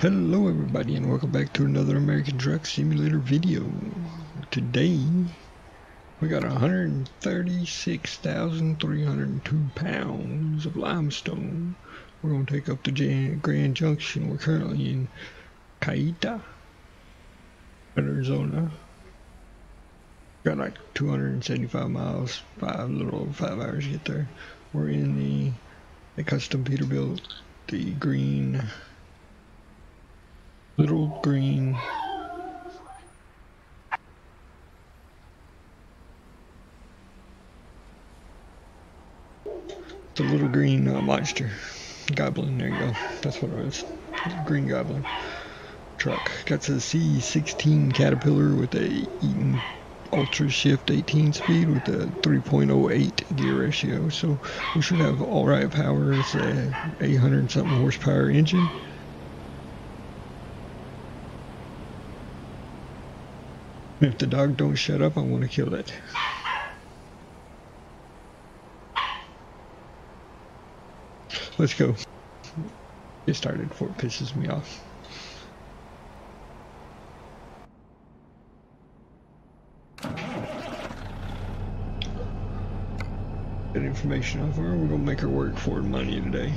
Hello everybody and welcome back to another American Truck Simulator video. Today we got 136,302 pounds of limestone. We're going to take up to Grand Junction. We're currently in Caita, Arizona. Got like 275 miles, a little over 5 hours to get there. We're in the custom Peterbilt, the green, little green monster goblin, there you go, that's what it was, green goblin truck. Got to the C16 Caterpillar with a Eaton ultra shift 18 speed with a 3.08 gear ratio, so we should have all right power. It's a 800 something horsepower engine. If the dog don't shut up, I want to kill it. Let's go. Get started before it pisses me off. Get information off her. We're going to make her work for money today.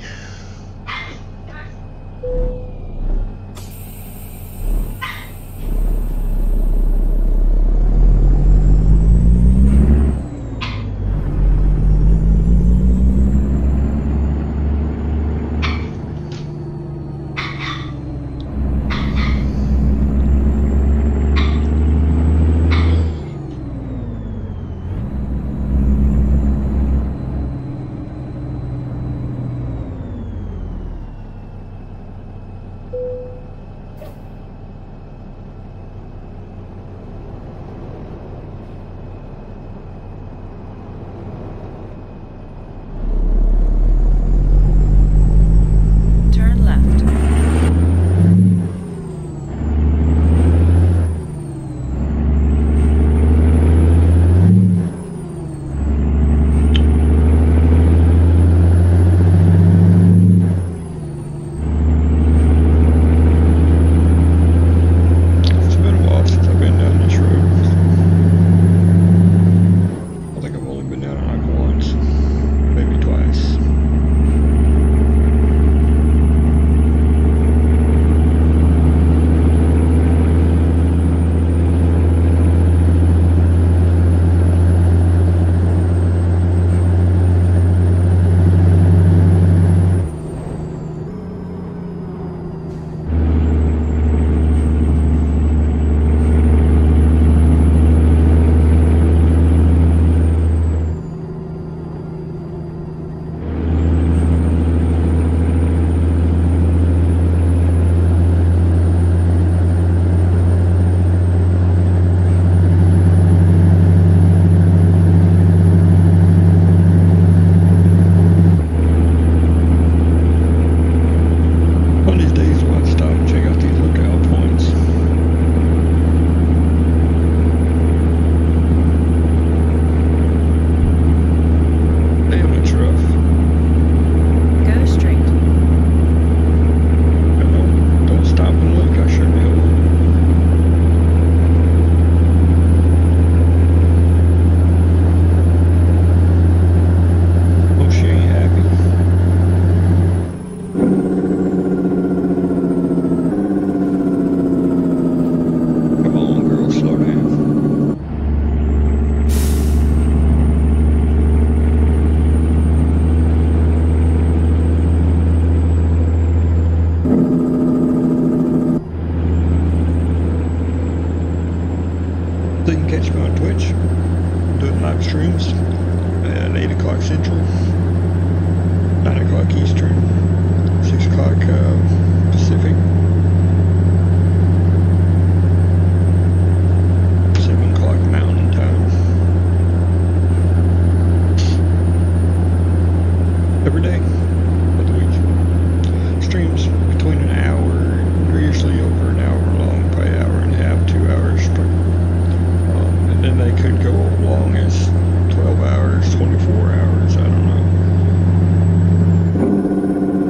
Hours, 24 hours, I don't know.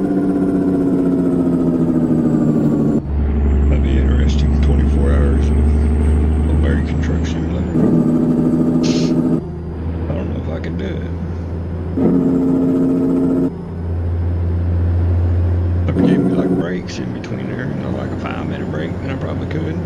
If it gave me like breaks in between there, you know, like a 5-minute break, then I probably could.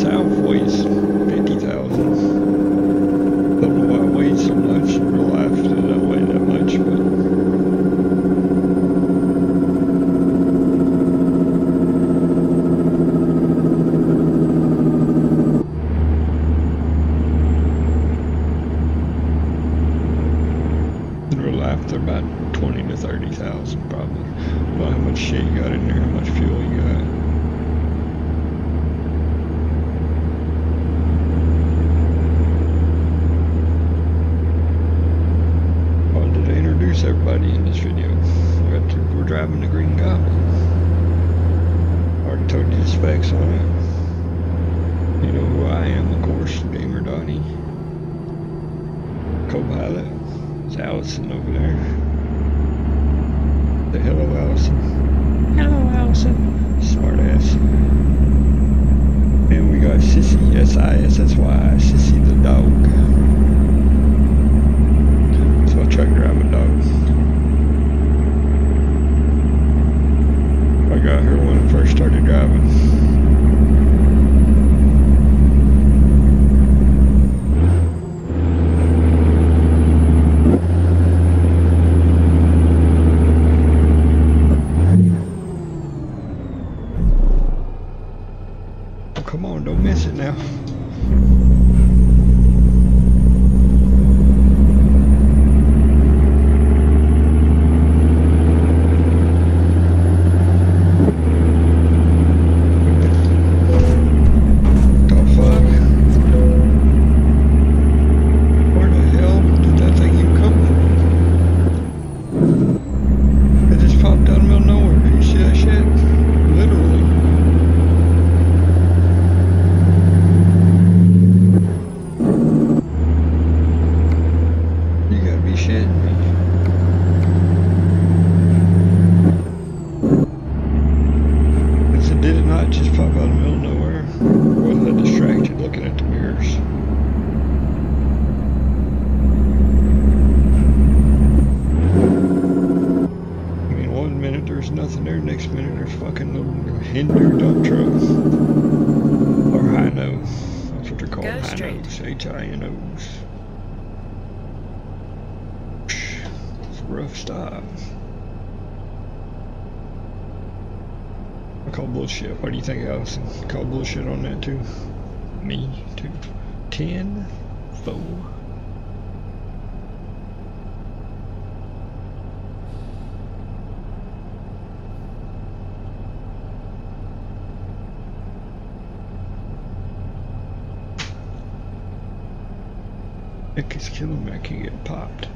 south weighs 50,000. Don't know why it weighs so much in real life, it doesn't weigh that much, but in real life they're about 20 to 30,000 probably. About how much shit you got in there, how much fuel you got. Everybody in this video, we're driving the Green Goblin. I already told you the specs on it. You know who I am, of course, Gamer Donny. Co-pilot, it's Allison over there. Say hello, Allison. Hello, Allison. Smart ass. And we got Sissy, S-I-S-S-Y, Sissy the dog. Truck driving dog. I got her when I first started driving. Oh, come on, don't miss it now. Bullshit. What do you think, Allison? Call bullshit on that too. Me too. 10-4. Heck, it's killing me. I can get popped.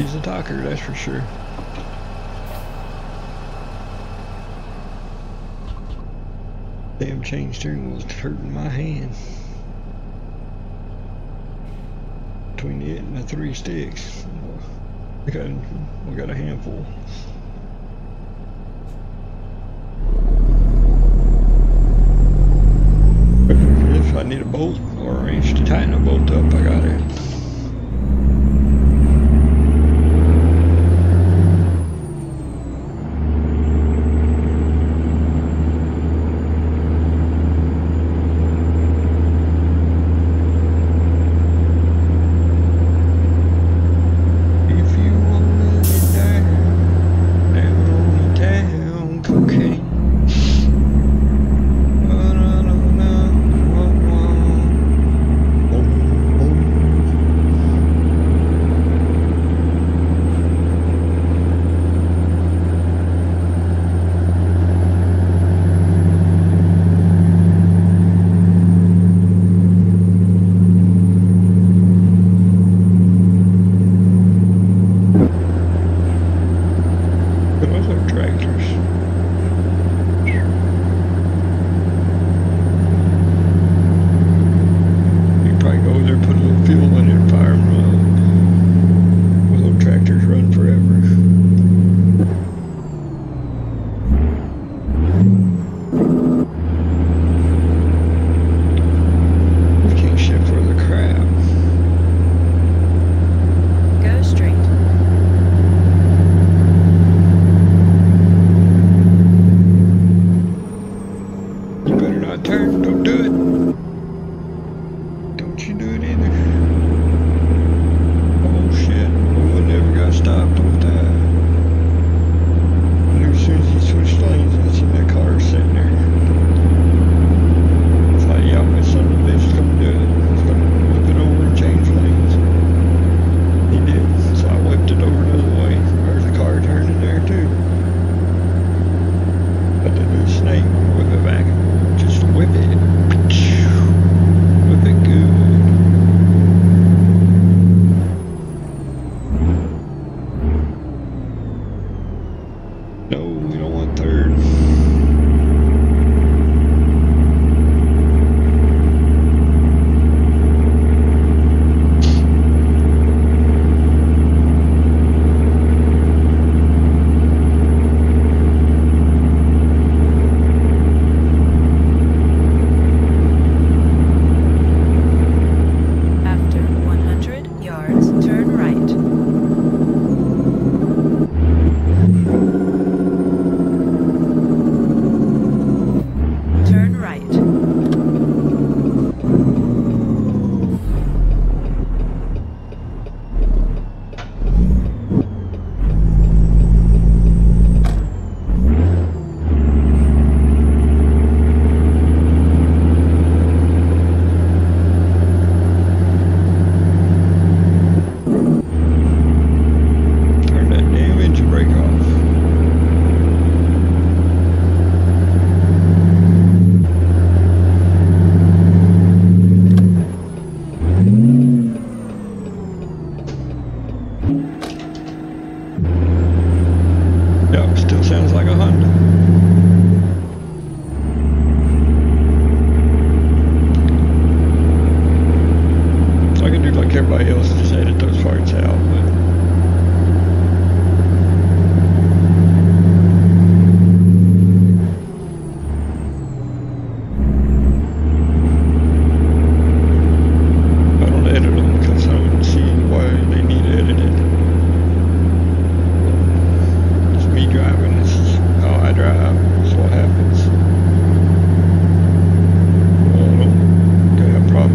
He's a talker, that's for sure. Damn chain steering wheel's hurting my hand. Between it and the three sticks, we got a handful. If I need a bolt or a wrench to tighten a bolt up, I got it.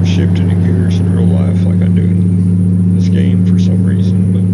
Shifting the gears in real life like I do in this game for some reason, but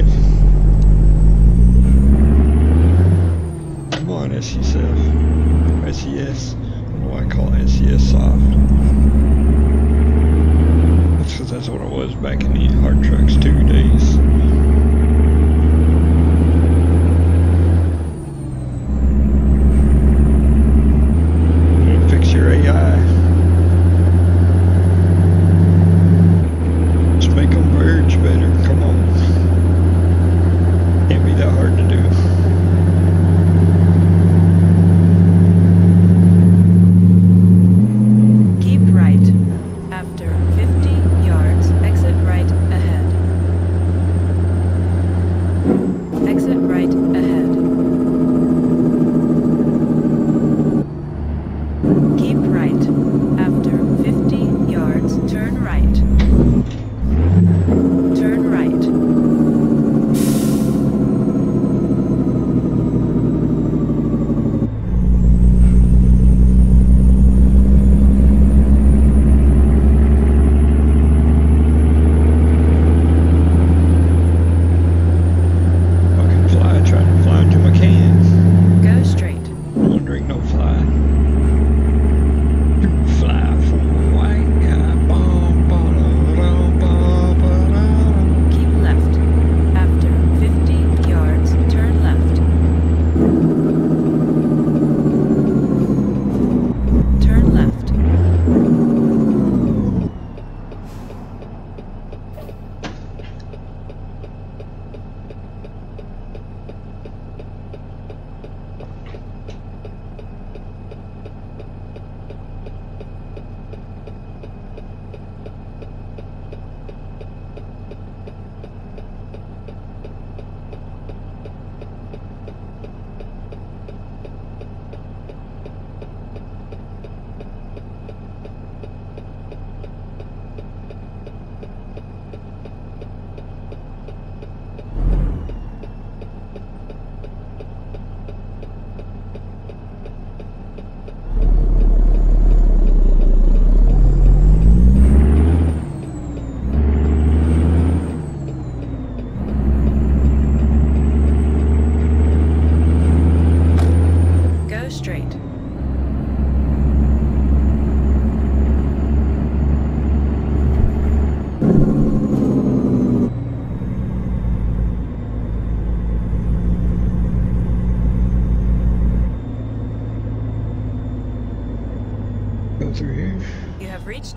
stomach. Come on, SCSF. SES. I don't know why I call it SES soft. That's because that's what it was back in the hard trucks 2 days.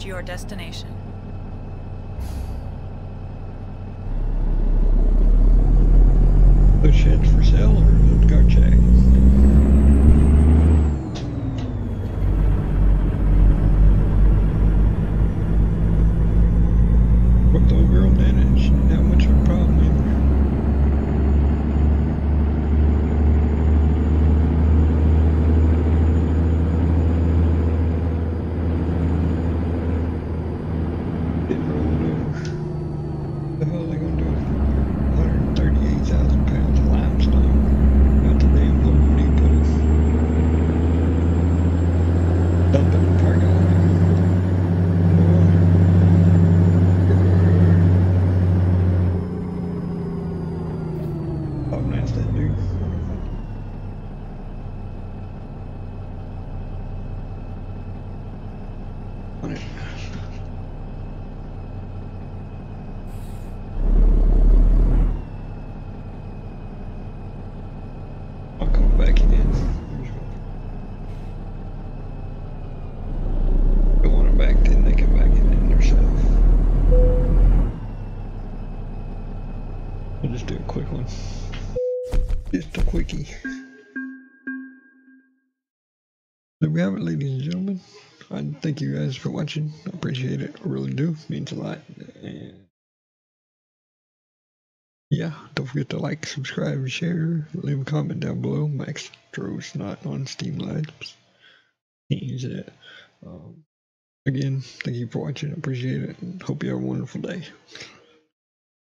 Your destination. Push it for sale or let's go check. What the old girl managed, not much of a problem . Thank you guys for watching. I appreciate it. I really do. It means a lot. And yeah, don't forget to like, subscribe, share, leave a comment down below. Max Tro's not on Steam Labs. Can't use it. Again, thank you for watching. I appreciate it. And hope you have a wonderful day.